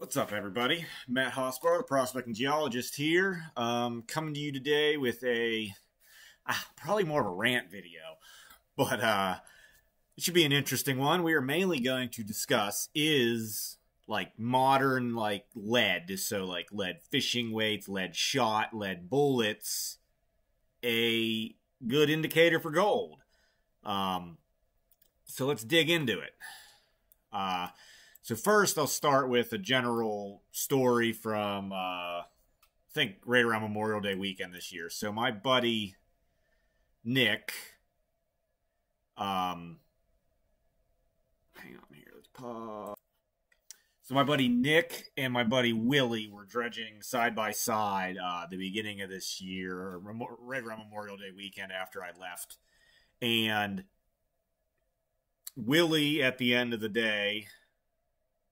What's up, everybody? Matt Hoskbar, the prospecting geologist here, coming to you today with a probably more of a rant video, but it should be an interesting one. We are mainly going to discuss is like modern like lead, so like lead fishing weights, lead shot, lead bullets, a good indicator for gold. So let's dig into it. So first, I'll start with a general story from, I think, right around Memorial Day weekend this year. So my buddy, Nick, hang on here, let's pause. So my buddy Nick and my buddy Willie were dredging side by side the beginning of this year, right around Memorial Day weekend after I left. And Willie, at the end of the day...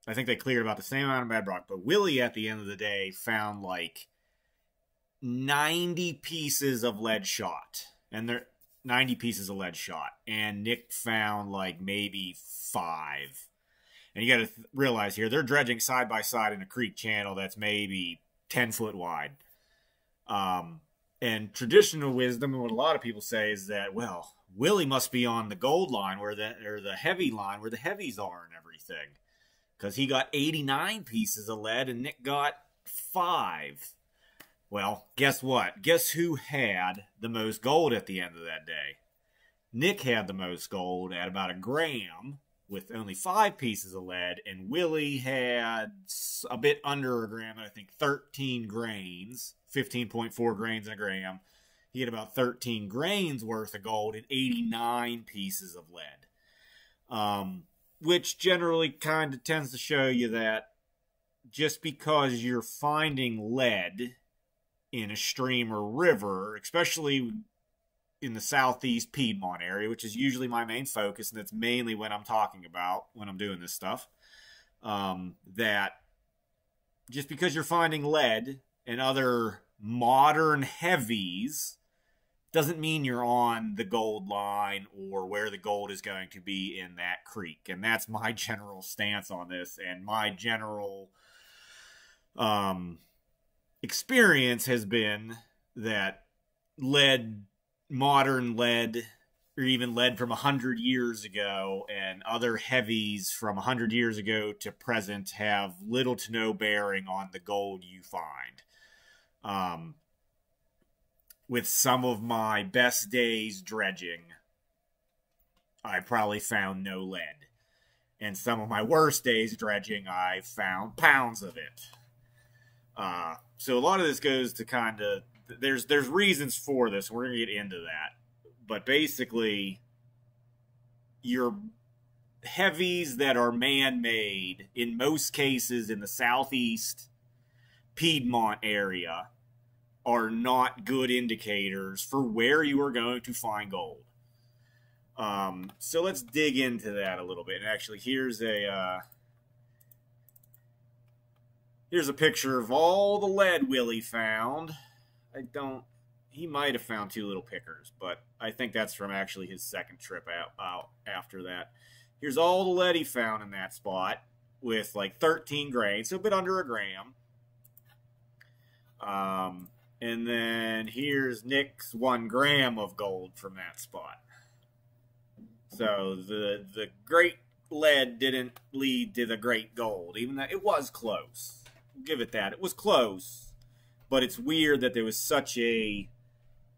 I think they cleared about the same amount of bad rock, but Willie, at the end of the day, found like 90 pieces of lead shot. And they're 90 pieces of lead shot. And Nick found like maybe 5. And you got to realize here, they're dredging side by side in a creek channel that's maybe 10 foot wide. And traditional wisdom, and what a lot of people say, is that, well, Willie must be on the gold line where or the heavy line where the heavies are and everything. Because he got 89 pieces of lead and Nick got 5. Well, guess what? Guess who had the most gold at the end of that day? Nick had the most gold at about 1 gram with only 5 pieces of lead. And Willie had a bit under 1 gram, I think 13 grains, 15.4 grains in 1 gram. He had about 13 grains worth of gold and 89 pieces of lead. Which generally kind of tends to show you that just because you're finding lead in a stream or river, especially in the southeast Piedmont area, which is usually my main focus, and that's mainly what I'm talking about when I'm doing this stuff, that just because you're finding lead and other modern heavies doesn't mean you're on the gold line or where the gold is going to be in that creek. And that's my general stance on this. And my general experience has been that lead, modern lead, or even lead from 100 years ago and other heavies from 100 years ago to present have little to no bearing on the gold you find. With some of my best days dredging, I probably found no lead. And some of my worst days dredging, I found pounds of it. So a lot of this goes to kind of... There's reasons for this. We're going to get into that. But basically, your heavies that are man-made, in most cases in the southeast Piedmont area... are not good indicators for where you are going to find gold. So let's dig into that a little bit. And actually, here's a picture of all the lead Willie found. He might have found 2 little pickers, but I think that's from actually his second trip out after that. Here's all the lead he found in that spot with like 13 grains, so a bit under 1 gram. And then here's Nick's 1 gram of gold from that spot. So the great lead didn't lead to the great gold, even though it was close. I'll give it that. It was close. But it's weird that there was such a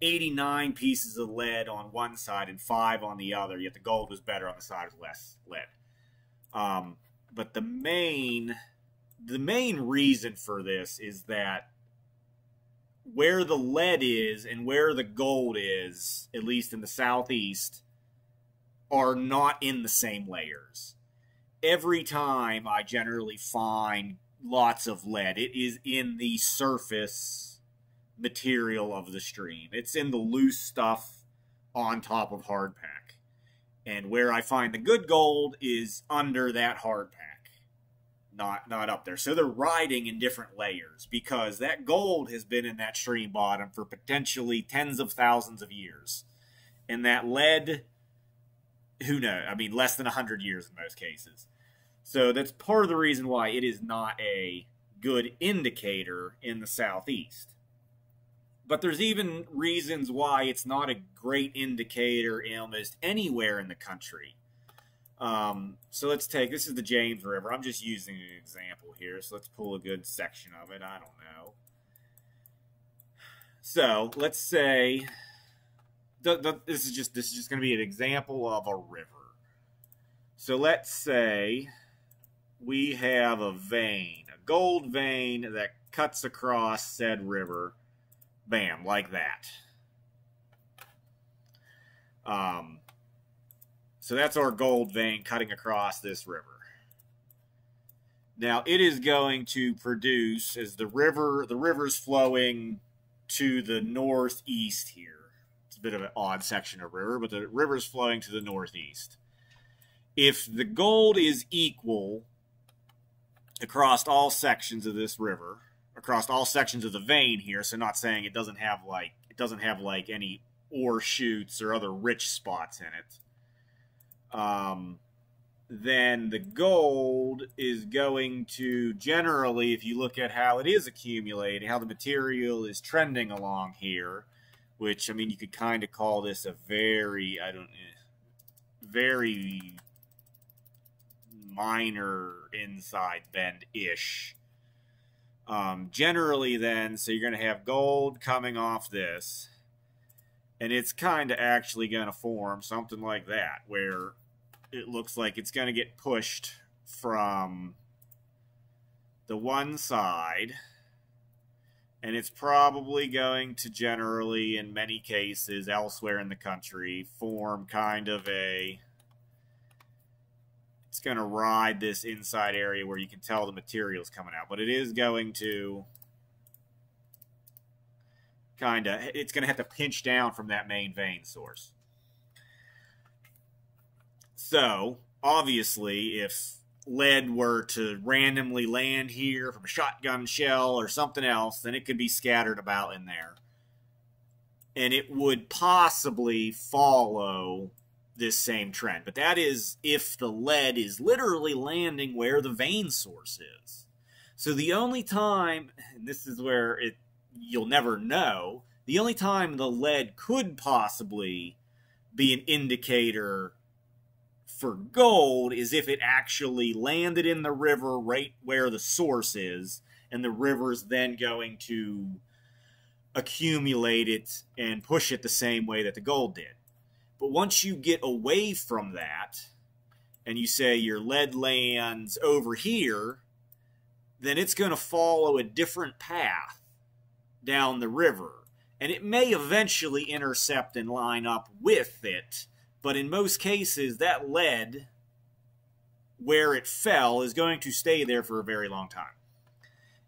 89 pieces of lead on one side and 5 on the other, yet the gold was better on the side with less lead. But the main reason for this is that where the lead is and where the gold is, at least in the southeast, are not in the same layers. Every time I generally find lots of lead, it is in the surface material of the stream. It's in the loose stuff on top of hard pack. And where I find the good gold is under that hard pack. Not up there. So they're riding in different layers because that gold has been in that stream bottom for potentially tens of thousands of years. And that lead, who knows? I mean, less than 100 years in most cases. So that's part of the reason why it is not a good indicator in the southeast. But there's even reasons why it's not a great indicator in almost anywhere in the country. So let's take, this is the James River. I'm just using an example here, so let's pull a good section of it. I don't know. So let's say, this is just going to be an example of a river. So let's say we have a vein, a gold vein that cuts across said river. Bam, like that. So that's our gold vein cutting across this river. Now it is going to produce, as the river's flowing to the northeast here. It's a bit of an odd section of river, but the river's flowing to the northeast. If the gold is equal across all sections of this river, across all sections of the vein here, so not saying it doesn't have like any ore shoots or other rich spots in it, then the gold is going to generally, if you look at how it is accumulating, how the material is trending along here, which, I mean, you could kind of call this a very minor inside bend-ish. Generally then, so you're going to have gold coming off this, and it's kind of actually going to form something like that, where it looks like it's going to get pushed from the one side, and it's probably going to generally, in many cases elsewhere in the country, form kind of a... It's going to ride this inside area where you can tell the material's coming out, but it is going to kind of, it's going to have to pinch down from that main vein source. So obviously if lead were to randomly land here from a shotgun shell or something else, then it could be scattered about in there, and it would possibly follow this same trend. But that is if the lead is literally landing where the vein source is. So the only time, and this is where you'll never know, the only time the lead could possibly be an indicator for gold is if it actually landed in the river right where the source is, and the river's then going to accumulate it and push it the same way that the gold did. But once you get away from that, and you say your lead lands over here, then it's going to follow a different path down the river. And it may eventually intercept and line up with it, but in most cases, that lead, where it fell, is going to stay there for a very long time.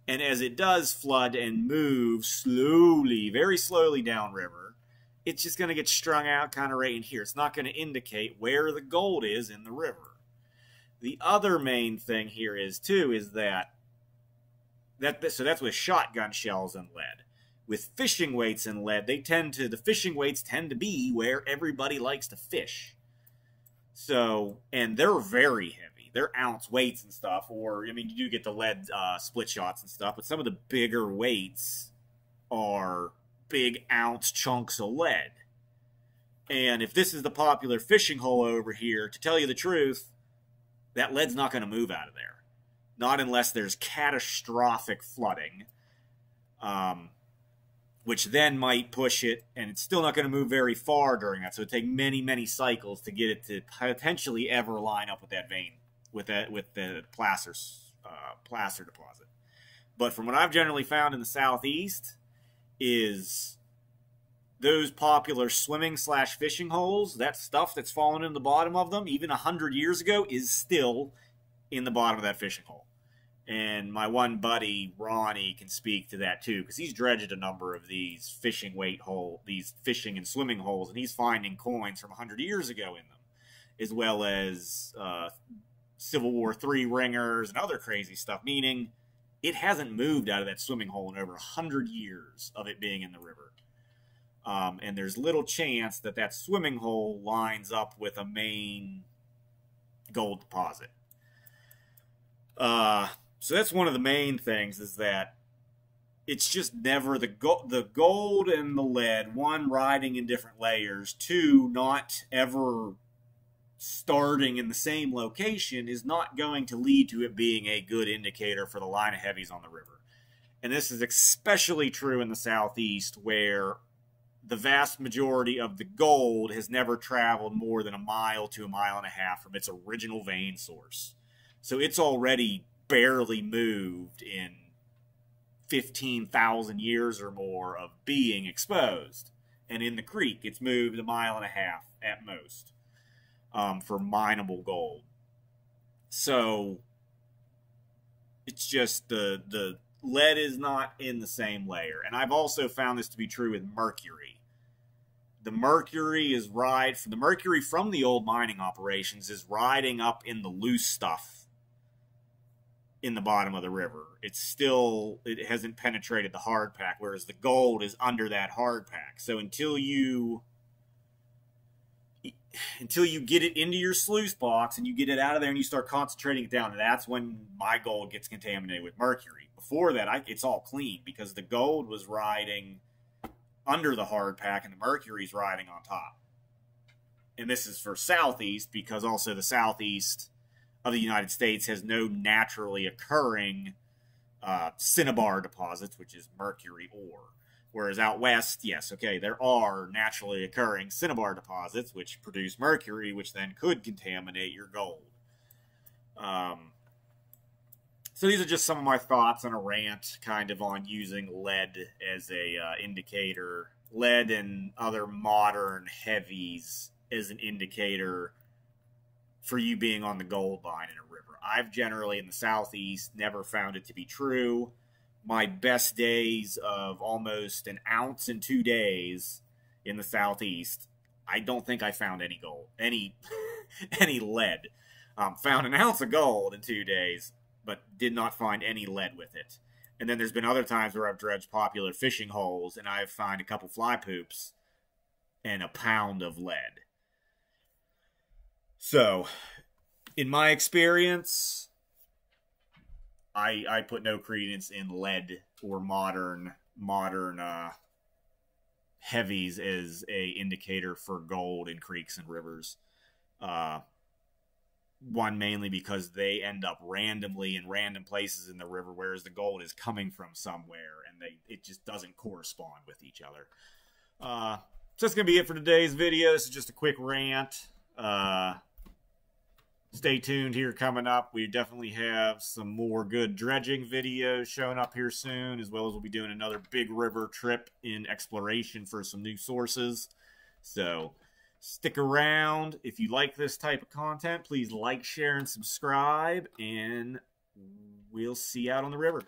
And as it does flood and move slowly, very slowly downriver, it's just going to get strung out kind of right in here. It's not going to indicate where the gold is in the river. The other main thing here is, too, is so that's with shotgun shells and lead. With fishing weights and lead, the fishing weights tend to be where everybody likes to fish. So, and they're very heavy. They're ounce weights and stuff, or, I mean, you do get the lead split shots and stuff, but some of the bigger weights are big ounce chunks of lead. And if this is the popular fishing hole over here, to tell you the truth, that lead's not going to move out of there. Not unless there's catastrophic flooding, which then might push it, and it's still not going to move very far during that. So it would take many, many cycles to get it to potentially ever line up with that vein, with the placer deposit. But from what I've generally found in the southeast, is those popular swimming/fishing holes, that stuff that's fallen in the bottom of them, even 100 years ago, is still in the bottom of that fishing hole. And my one buddy, Ronnie, can speak to that too, because he's dredged a number of these these fishing and swimming holes, and he's finding coins from 100 years ago in them, as well as Civil War III ringers and other crazy stuff, meaning it hasn't moved out of that swimming hole in over 100 years of it being in the river. And there's little chance that that swimming hole lines up with a main gold deposit. So that's one of the main things, is that it's just never the gold and the lead, one, riding in different layers, two, not ever starting in the same location, is not going to lead to it being a good indicator for the line of heavies on the river. And this is especially true in the Southeast, where the vast majority of the gold has never traveled more than a mile to a mile and a half from its original vein source. So it's already barely moved in 15,000 years or more of being exposed. And in the creek, it's moved a mile and a half at most for mineable gold. So it's just the lead is not in the same layer. And I've also found this to be true with mercury. The mercury from the old mining operations is riding up in the loose stuff in the bottom of the river. It hasn't penetrated the hard pack, whereas the gold is under that hard pack. So until you get it into your sluice box and you get it out of there and you start concentrating it down, that's when my gold gets contaminated with mercury. Before that, it's all clean, because the gold was riding under the hard pack and the mercury's riding on top. And this is for Southeast, because also the Southeast of the United States has no naturally occurring cinnabar deposits, which is mercury ore. Whereas out west, yes, okay, there are naturally occurring cinnabar deposits which produce mercury, which then could contaminate your gold. So these are just some of my thoughts on a rant, kind of, on using lead as a indicator. Lead and other modern heavies as an indicator for you being on the gold line in a river. I've generally, in the Southeast, never found it to be true. My best days of almost an ounce in 2 days in the Southeast, I don't think I found any gold, any lead. Found an ounce of gold in 2 days, but did not find any lead with it. And then there's been other times where I've dredged popular fishing holes and I've found a couple fly poops and a pound of lead. So, in my experience, I put no credence in lead or modern heavies as a indicator for gold in creeks and rivers. One, mainly because they end up randomly in random places in the river, whereas the gold is coming from somewhere, and it just doesn't correspond with each other. So that's going to be it for today's video. This is just a quick rant. Stay tuned here coming up. We definitely have some more good dredging videos showing up here soon, as well as we'll be doing another big river trip in exploration for some new sources. So stick around. If you like this type of content, please like, share, and subscribe, and we'll see you out on the river.